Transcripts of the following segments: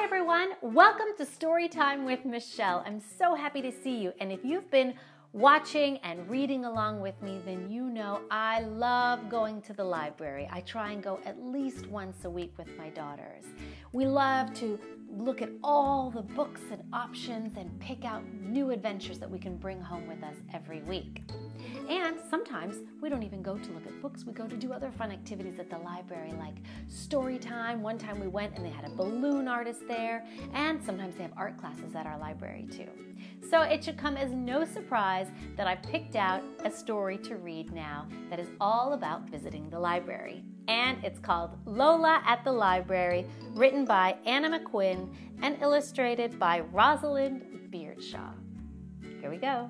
Hi everyone, welcome to Storytime with Michelle. I'm so happy to see you, and if you've been watching and reading along with me, then you know I love going to the library. I try and go at least once a week with my daughters. We love to look at all the books and options and pick out new adventures that we can bring home with us every week. And sometimes we don't even go to look at books, we go to do other fun activities at the library like story time. One time we went and they had a balloon artist there, and sometimes they have art classes at our library too. So it should come as no surprise that I picked out a story to read now that is all about visiting the library. And it's called Lola at the Library, written by Anna McQuinn and illustrated by Rosalind Beardshaw. Here we go.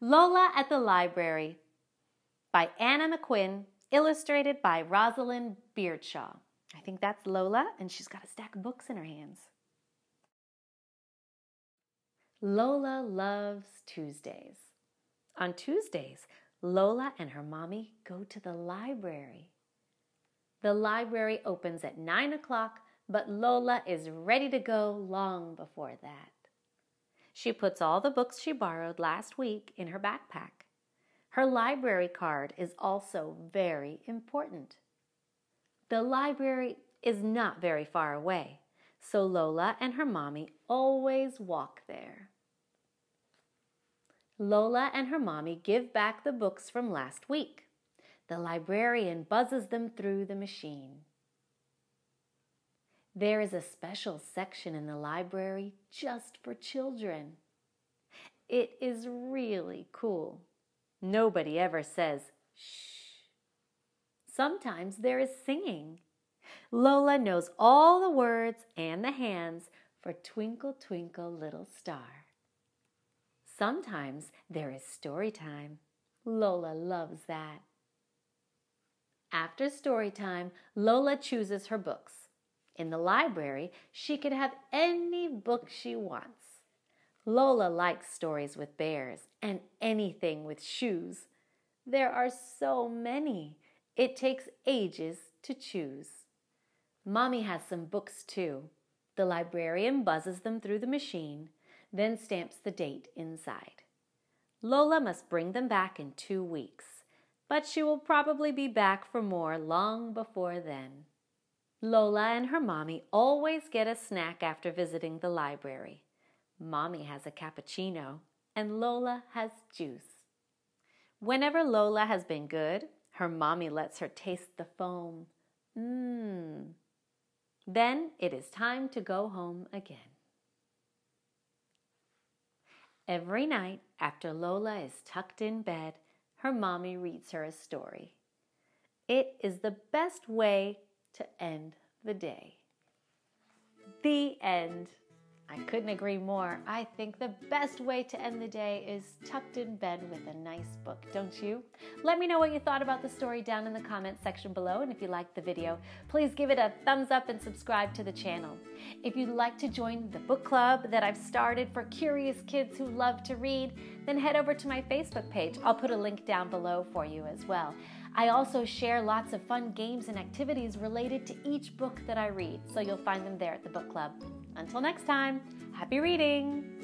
Lola at the Library by Anna McQuinn, illustrated by Rosalind Beardshaw. I think that's Lola, and she's got a stack of books in her hands. Lola loves Tuesdays. On Tuesdays, Lola and her mommy go to the library. The library opens at 9 o'clock, but Lola is ready to go long before that. She puts all the books she borrowed last week in her backpack. Her library card is also very important. The library is not very far away, so Lola and her mommy always walk there. Lola and her mommy give back the books from last week. The librarian buzzes them through the machine. There is a special section in the library just for children. It is really cool. Nobody ever says, shh. Sometimes there is singing. Lola knows all the words and the hands for Twinkle, Twinkle, Little Star. Sometimes there is story time. Lola loves that. After story time, Lola chooses her books. In the library, she could have any book she wants. Lola likes stories with bears and anything with shoes. There are so many. It takes ages to choose. Mommy has some books too. The librarian buzzes them through the machine, then stamps the date inside. Lola must bring them back in 2 weeks, but she will probably be back for more long before then. Lola and her mommy always get a snack after visiting the library. Mommy has a cappuccino, and Lola has juice. Whenever Lola has been good, her mommy lets her taste the foam. Mmm. Then it is time to go home again. Every night after Lola is tucked in bed, her mommy reads her a story. It is the best way to end the day. The end. I couldn't agree more. I think the best way to end the day is tucked in bed with a nice book, don't you? Let me know what you thought about the story down in the comments section below, and if you liked the video, please give it a thumbs up and subscribe to the channel. If you'd like to join the book club that I've started for curious kids who love to read, then head over to my Facebook page. I'll put a link down below for you as well. I also share lots of fun games and activities related to each book that I read, so you'll find them there at the book club. Until next time, happy reading!